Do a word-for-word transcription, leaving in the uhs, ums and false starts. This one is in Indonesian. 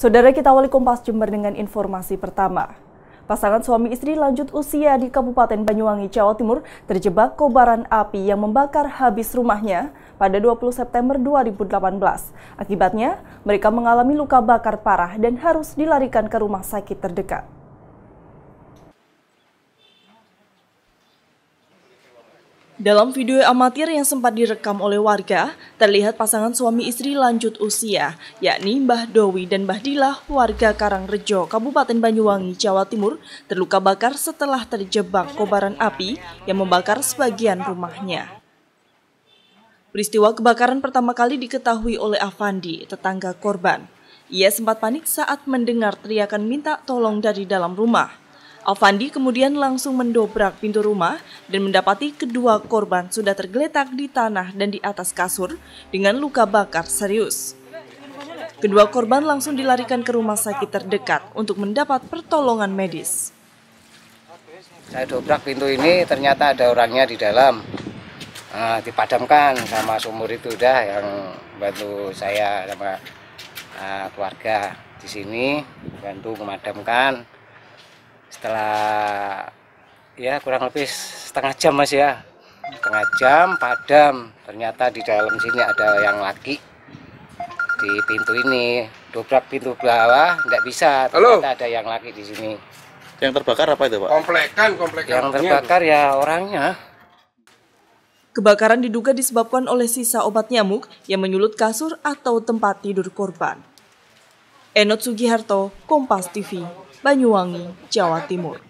Saudara, kita awali Kompas Jember dengan informasi pertama. Pasangan suami istri lanjut usia di Kabupaten Banyuwangi, Jawa Timur terjebak kobaran api yang membakar habis rumahnya pada dua puluh September dua ribu delapan belas. Akibatnya, mereka mengalami luka bakar parah dan harus dilarikan ke rumah sakit terdekat. Dalam video amatir yang sempat direkam oleh warga, terlihat pasangan suami istri lanjut usia, yakni Mbah Dowi dan Mbah Dilah warga Karangrejo, Kabupaten Banyuwangi, Jawa Timur, terluka bakar setelah terjebak kobaran api yang membakar sebagian rumahnya. Peristiwa kebakaran pertama kali diketahui oleh Afandi, tetangga korban. Ia sempat panik saat mendengar teriakan minta tolong dari dalam rumah. Alfandi kemudian langsung mendobrak pintu rumah dan mendapati kedua korban sudah tergeletak di tanah dan di atas kasur dengan luka bakar serius. Kedua korban langsung dilarikan ke rumah sakit terdekat untuk mendapat pertolongan medis. Saya dobrak pintu ini, ternyata ada orangnya di dalam. Nah, dipadamkan sama sumur itu dah yang bantu saya sama uh, keluarga di sini, bantu memadamkan. Setelah ya kurang lebih setengah jam mas ya, setengah jam padam. Ternyata di dalam sini ada yang laki di pintu ini, dobrak pintu bawah nggak bisa. Ternyata halo, ada yang laki di sini. Yang terbakar apa itu pak? Komplekan, komplekan. Yang terbakar ya orangnya. Kebakaran diduga disebabkan oleh sisa obat nyamuk yang menyulut kasur atau tempat tidur korban. Enot Sugiharto, Kompas T V. Banyuwangi, Jawa Timur.